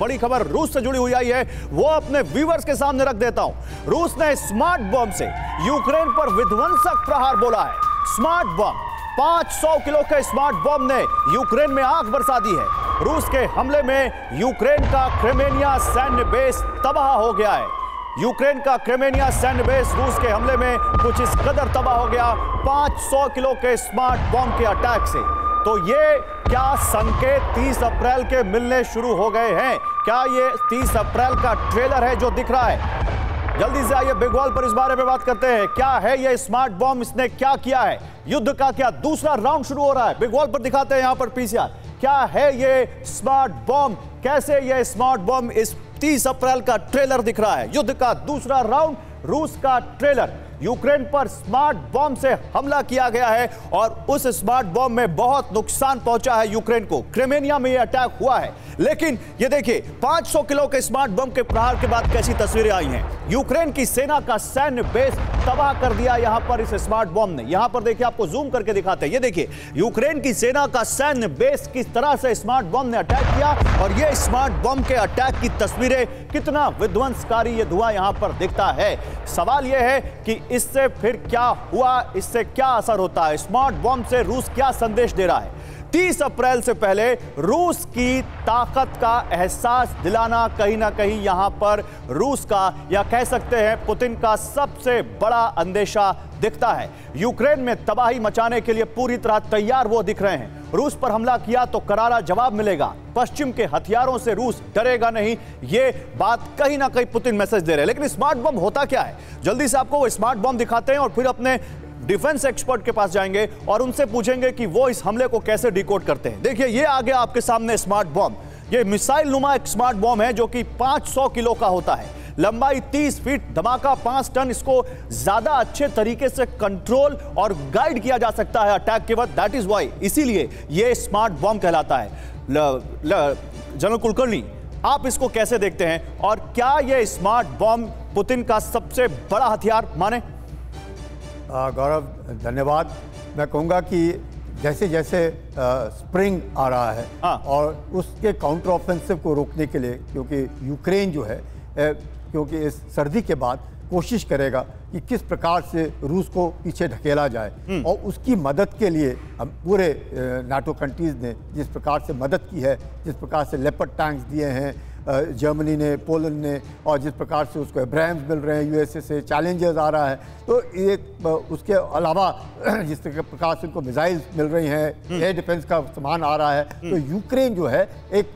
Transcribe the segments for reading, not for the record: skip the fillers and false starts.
बड़ी खबर रूस से जुड़ी हुई आई है, वो अपने व्यूअर्स के सामने रख देता हूं। रूस ने स्मार्ट बम से यूक्रेन पर विध्वंसक प्रहार बोला है। स्मार्ट बम 500 किलो के स्मार्ट बम ने यूक्रेन में आग बरसा दी है। रूस के हमले में यूक्रेन का क्रेमेन्या सैन्य बेस तबाह हो गया है। यूक्रेन का क्रेमेन्या सैन्य बेस रूस के हमले में कुछ इस कदर तबाह हो गया 500 किलो के स्मार्ट बम के अटैक से। तो ये क्या संकेत 30 अप्रैल के मिलने शुरू हो गए हैं? क्या ये 30 अप्रैल का ट्रेलर है जो दिख रहा है? जल्दी से आइए बिग बॉल पर इस बारे में बात करते हैं। क्या है ये स्मार्ट बॉम्ब, इसने क्या किया है, युद्ध का क्या दूसरा राउंड शुरू हो रहा है? बिग बॉल पर दिखाते हैं यहां पर पीसीआर। क्या है ये स्मार्ट बॉम्ब, कैसे ये स्मार्ट बॉम्ब इस 30 अप्रैल का ट्रेलर दिख रहा है? युद्ध का दूसरा राउंड, रूस का ट्रेलर। यूक्रेन पर स्मार्ट बॉम्ब से हमला किया गया है और उस स्मार्ट बॉम्ब में बहुत नुकसान पहुंचा है यूक्रेन को। क्रेमेनिया में यह अटैक हुआ है, लेकिन ये देखिए 500 किलो के स्मार्ट बॉम्ब के प्रहार के बाद कैसी तस्वीरें आई हैं। यूक्रेन की सेना का सैन्य बेस तबाह कर दिया यहां पर इस स्मार्ट बॉम्ब ने। यहां पर देखिए, आपको जूम करके दिखाते हैं। ये देखिए यूक्रेन की सेना का सैन्य बेस किस तरह से स्मार्ट बॉम्ब ने अटैक किया और ये स्मार्ट बॉम्ब के अटैक की तस्वीरें, कितना विध्वंसकारी ये धुआं यहां पर दिखता है। सवाल यह है कि इससे फिर क्या हुआ, इससे क्या असर होता है, स्मार्ट बॉम्ब से रूस क्या संदेश दे रहा है? 30 अप्रैल से पहले रूस की ताकत का एहसास दिलाना कहीं ना कहीं यहां पर रूस का, या कह सकते हैं पुतिन का, सबसे बड़ा अंदेशा दिखता है। यूक्रेन में तबाही मचाने के लिए पूरी तरह तैयार वो दिख रहे हैं। रूस पर हमला किया तो करारा जवाब मिलेगा, पश्चिम के हथियारों से रूस डरेगा नहीं, ये बात कहीं ना कहीं पुतिन मैसेज दे रहे हैं। लेकिन स्मार्ट बॉम्ब होता क्या है, जल्दी से आपको वो स्मार्ट बॉम्ब दिखाते हैं और फिर अपने डिफेंस एक्सपर्ट के पास जाएंगे और उनसे पूछेंगे कि वो इस हमले को कैसे डिकोड करते हैं। देखिए ये आ गया आपके सामने स्मार्ट बॉम्ब। ये मिसाइल नुमा एक स्मार्ट बॉम्ब है जो कि 500 किलो का होता है, लंबाई 30 फीट, धमाका 5 टन। इसको ज्यादा अच्छे तरीके से कंट्रोल और गाइड किया जा सकता है अटैक के बाद। दैट इज वाई, इसीलिए ये स्मार्ट बॉम्ब कहलाता है। जनरल कुलकर्णी, आप इसको कैसे देखते हैं और क्या यह स्मार्ट बॉम्ब पुतिन का सबसे बड़ा हथियार माने? गौरव, धन्यवाद। मैं कहूँगा कि जैसे जैसे स्प्रिंग आ रहा है और उसके काउंटर ऑफेंसिव को रोकने के लिए, क्योंकि यूक्रेन जो है क्योंकि इस सर्दी के बाद कोशिश करेगा कि किस प्रकार से रूस को पीछे ढकेला जाए, और उसकी मदद के लिए हम पूरे नाटो कंट्रीज़ ने जिस प्रकार से मदद की है, जिस प्रकार से लेपर्ड टैंक्स दिए हैं जर्मनी ने, पोलैंड ने, और जिस प्रकार से उसको अब्राम्स मिल रहे हैं यूएसए से, चैलेंजर्स आ रहा है, तो ये उसके अलावा जिस प्रकार से उनको मिसाइल्स मिल रही हैं, एयर डिफेंस का सामान आ रहा है, तो यूक्रेन जो है एक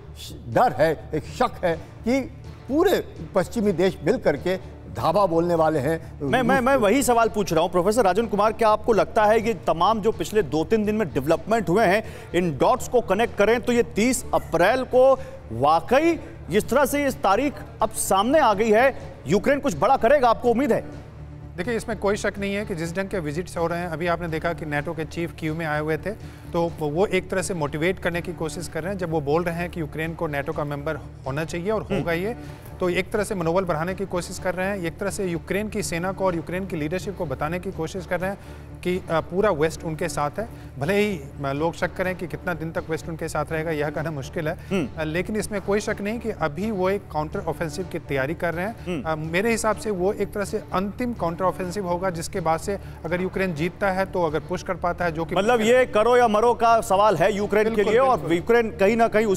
डर है, एक शक है कि पूरे पश्चिमी देश मिल करके धावा बोलने वाले हैं। मैं वही सवाल पूछ रहा हूं प्रोफेसर राजन कुमार, क्या आपको लगता है ये तमाम जो पिछले 2-3 दिन में डेवलपमेंट हुए हैं, इन डॉट्स को कनेक्ट करें तो ये 30 अप्रैल को वाकई जिस तरह से इस तारीख अब सामने आ गई है, यूक्रेन कुछ बड़ा करेगा, आपको उम्मीद है? देखिए इसमें कोई शक नहीं है कि जिस ढंग के विजिट्स हो रहे हैं, अभी आपने देखा कि नाटो के चीफ कीव में आए हुए थे, तो वो एक तरह से मोटिवेट करने की कोशिश कर रहे हैं। जब वो बोल रहे हैं कि यूक्रेन को नाटो का मेंबर होना चाहिए और होगा ये, तो एक तरह से मनोबल बढ़ाने की कोशिश कर रहे हैं, एक तरह से यूक्रेन की सेना को और यूक्रेन की लीडरशिप को बताने की कोशिश कर रहे हैं कि पूरा वेस्ट उनके साथ है। भले ही लोग शक करें कि कितना दिन तक वेस्ट उनके साथ रहेगा, यह कहना मुश्किल है, लेकिन इसमें कोई शक नहीं कि अभी वो एक काउंटर ऑफेंसिव की तैयारी कर रहे हैं। मेरे हिसाब से वो एक तरह से अंतिम काउंटर ऑफेंसिव होगा, जिसके बाद से अगर यूक्रेन जीतता है तो अगर पुश कर पाता है, जो कि मतलब ये करो या मरो का सवाल है यूक्रेन के लिए, और यूक्रेन कहीं ना कहीं उसी